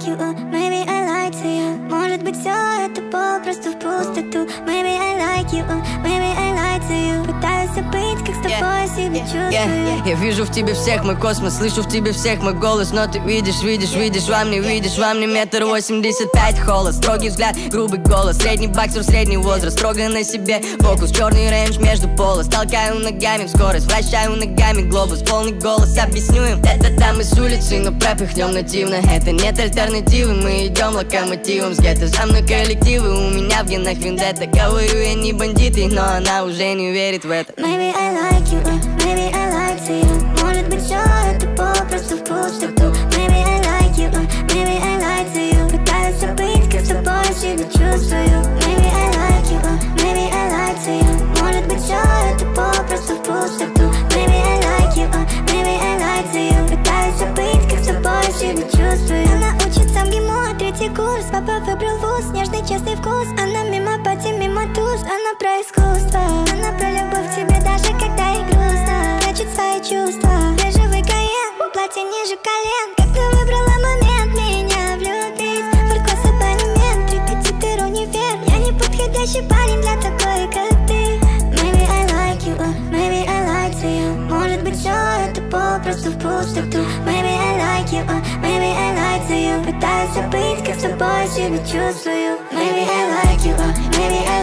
like you, maybe I lied to you. Может быть, все это попросту в пустоту. Maybe I like you, maybe I lied to you. Пытаюсь забыть, как с тобой себя чувствую. Я вижу в тебе всех мой космос, слышу в тебе всех мой голос. Но ты видишь, видишь, видишь во мне, видишь во мне 1,85 м холод. Строгий взгляд, грубый голос, средний боксер, средний возраст. Строго на себе фокус, черный рейндж между полос. Толкаю ногами в скорость, вращаю ногами глобус. Полный голос, объясню им, да-да-да, мы с улицы, но пропихнем нативно. Это нет альтернативы, мы идем локомотивом. С гетто за мной коллективы, у меня в генах вендетта. Говорю, я не бандиты, но она уже не верит в это. Maybe I like you, maybe I lied to you. Может быть, все это попросту в пустоту. Maybe I like you, maybe I lied to you. Пытаюсь забыть, как с тобой себя чувствую. Maybe I like you, maybe I lied to you. Может быть, все это попросту в пустоту. Maybe I like you, maybe I lied to you. Пытаюсь забыть, как с тобой себя чувствую. Она учится в ГИМО, 3-й курс. Папа выбрал вуз, нежный, честный вкус. Она мимо пати, мимо туз. Она про искусство, она про любовь к тебе, даже когда ей грустно. Прячет свои чувства, бежевый каен, платье ниже колен. Как ты выбрала момент меня влюбить? Только с абонемент, 3-5-4 универ. Я не подходящий парень для такой, как ты. Maybe I like you, maybe I lied to you. Может быть, все это попросту в пустоту. Maybe I like you, maybe I lied to you. Пытаюсь забыть, как с тобой себя чувствую. Maybe I like you, maybe I